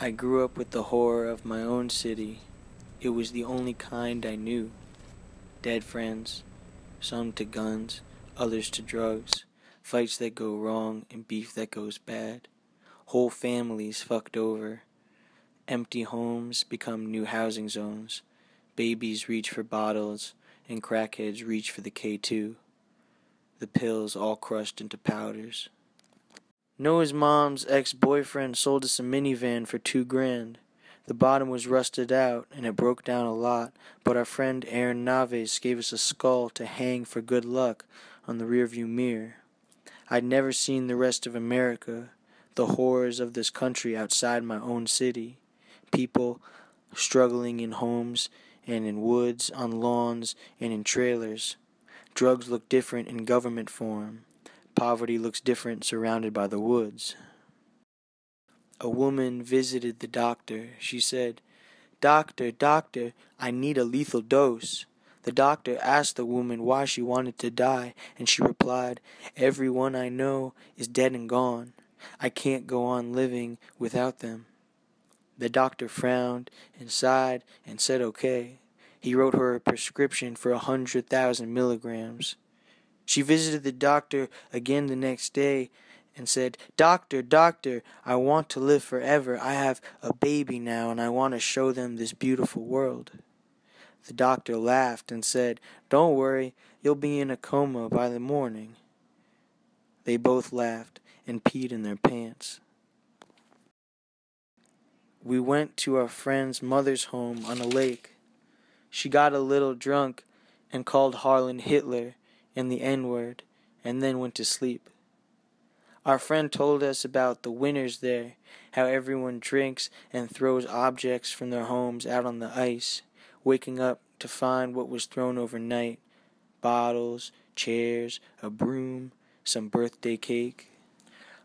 I grew up with the horror of my own city. It was the only kind I knew. Dead friends, some to guns, others to drugs, fights that go wrong and beef that goes bad, whole families fucked over. Empty homes become new housing zones. Babies reach for bottles, and crackheads reach for the K2. The pills all crushed into powders. Noah's mom's ex-boyfriend sold us a minivan for $2,000. The bottom was rusted out, and it broke down a lot, but our friend Aaron Naves gave us a skull to hang for good luck on the rearview mirror. I'd never seen the rest of America, the horrors of this country outside my own city. People struggling in homes and in woods, on lawns, and in trailers. Drugs look different in government form. Poverty looks different surrounded by the woods. A woman visited the doctor. She said, "Doctor, doctor, I need a lethal dose." The doctor asked the woman why she wanted to die, and she replied, "Everyone I know is dead and gone. I can't go on living without them." The doctor frowned and sighed and said okay. He wrote her a prescription for 100,000 milligrams. She visited the doctor again the next day and said, "Doctor, doctor, I want to live forever. I have a baby now and I want to show them this beautiful world." The doctor laughed and said, "Don't worry, you'll be in a coma by the morning." They both laughed and peed in their pants. We went to our friend's mother's home on a lake. She got a little drunk and called Harlan Hitler and the N-word, and then went to sleep. Our friend told us about the winters there, how everyone drinks and throws objects from their homes out on the ice, waking up to find what was thrown overnight: bottles, chairs, a broom, some birthday cake.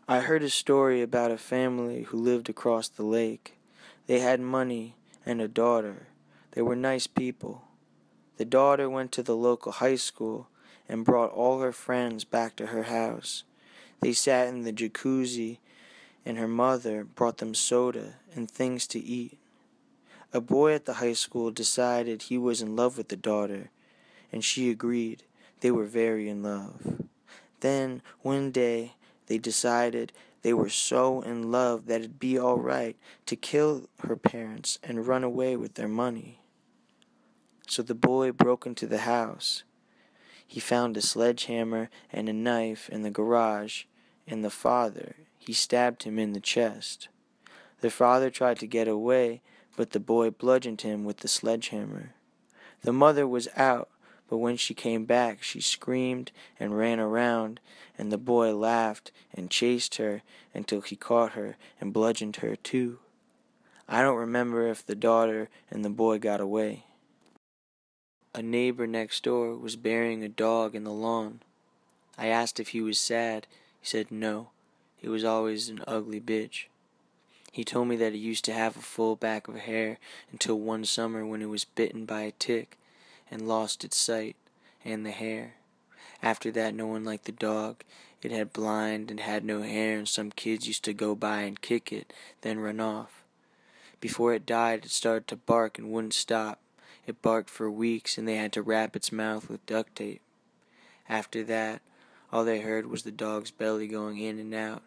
I heard a story about a family who lived across the lake. They had money and a daughter. They were nice people. The daughter went to the local high school and brought all her friends back to her house. They sat in the jacuzzi, and her mother brought them soda and things to eat. A boy at the high school decided he was in love with the daughter, and she agreed. They were very in love. Then, one day, they decided they were so in love that it'd be all right to kill her parents and run away with their money. So the boy broke into the house. He found a sledgehammer and a knife in the garage, and the father, he stabbed him in the chest. The father tried to get away, but the boy bludgeoned him with the sledgehammer. The mother was out, but when she came back, she screamed and ran around, and the boy laughed and chased her until he caught her and bludgeoned her too. I don't remember if the daughter and the boy got away. A neighbor next door was burying a dog in the lawn. I asked if he was sad. He said no. He was always an ugly bitch. He told me that he used to have a full back of hair until one summer when it was bitten by a tick and lost its sight and the hair. After that, no one liked the dog. It had blind and had no hair, and some kids used to go by and kick it, then run off. Before it died, it started to bark and wouldn't stop. It barked for weeks, and they had to wrap its mouth with duct tape. After that, all they heard was the dog's belly going in and out.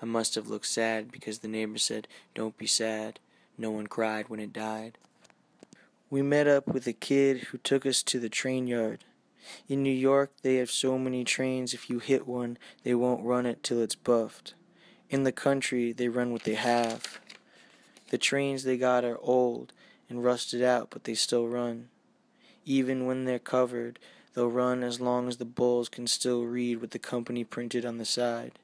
I must have looked sad because the neighbor said, "Don't be sad." No one cried when it died. We met up with a kid who took us to the train yard. In New York, they have so many trains, if you hit one, they won't run it till it's buffed. In the country, they run what they have. The trains they got are old and rusted out, but they still run. Even when they're covered, they'll run as long as the bulls can still read what the company printed on the side.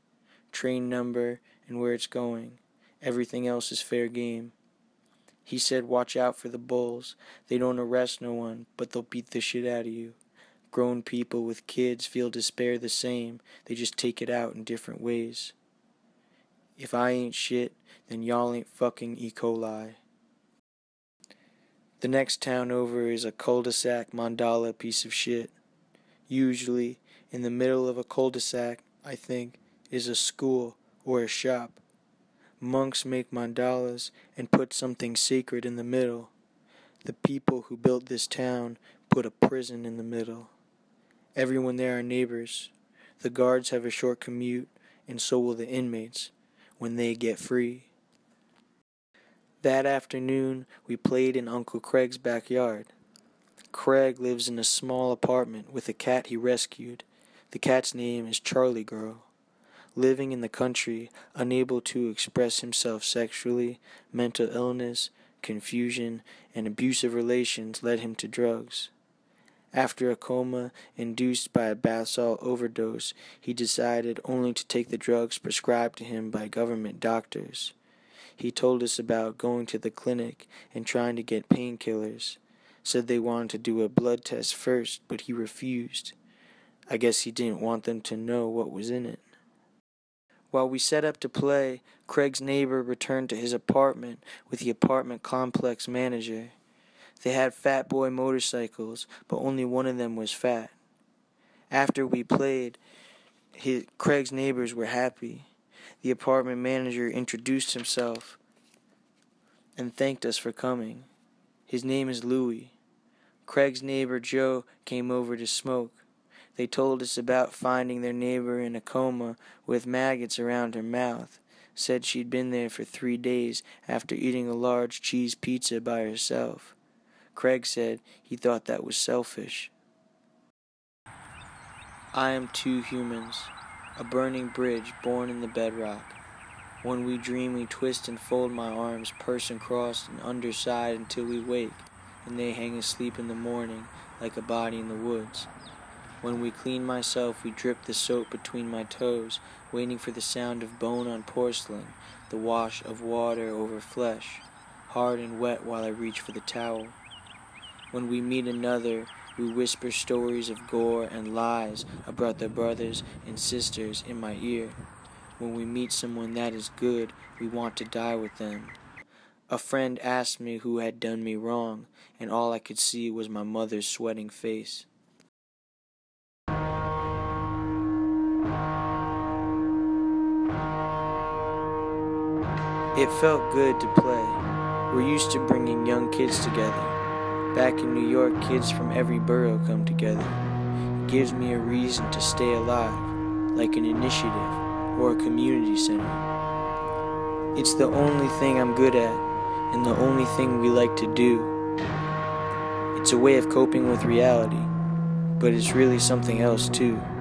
Train number and where it's going. Everything else is fair game. He said, "Watch out for the bulls. They don't arrest no one, but they'll beat the shit out of you. Grown people with kids feel despair the same. They just take it out in different ways. If I ain't shit, then y'all ain't fucking E. coli." The next town over is a cul-de-sac mandala piece of shit. Usually, in the middle of a cul-de-sac, I think, is a school or a shop. Monks make mandalas and put something sacred in the middle. The people who built this town put a prison in the middle. Everyone there are neighbors. The guards have a short commute, and so will the inmates when they get free. That afternoon, we played in Uncle Craig's backyard. Craig lives in a small apartment with a cat he rescued. The cat's name is Charlie Girl. Living in the country, unable to express himself sexually, mental illness, confusion, and abusive relations led him to drugs. After a coma induced by a bath salt overdose, he decided only to take the drugs prescribed to him by government doctors. He told us about going to the clinic and trying to get painkillers. Said they wanted to do a blood test first, but he refused. I guess he didn't want them to know what was in it. While we set up to play, Craig's neighbor returned to his apartment with the apartment complex manager. They had fat boy motorcycles, but only one of them was fat. After we played, Craig's neighbors were happy. The apartment manager introduced himself and thanked us for coming. His name is Louie. Craig's neighbor Joe came over to smoke. They told us about finding their neighbor in a coma with maggots around her mouth. Said she'd been there for 3 days after eating a large cheese pizza by herself. Craig said he thought that was selfish. I am two humans, a burning bridge born in the bedrock. When we dream, we twist and fold my arms, person crossed and underside until we wake, and they hang asleep in the morning like a body in the woods. When we clean myself, we drip the soap between my toes, waiting for the sound of bone on porcelain, the wash of water over flesh, hard and wet while I reach for the towel. When we meet another, we whisper stories of gore and lies about their brothers and sisters in my ear. When we meet someone that is good, we want to die with them. A friend asked me who had done me wrong, and all I could see was my mother's sweating face. It felt good to play. We're used to bringing young kids together. Back in New York, kids from every borough come together. It gives me a reason to stay alive, like an initiative or a community center. It's the only thing I'm good at, and the only thing we like to do. It's a way of coping with reality, but it's really something else too.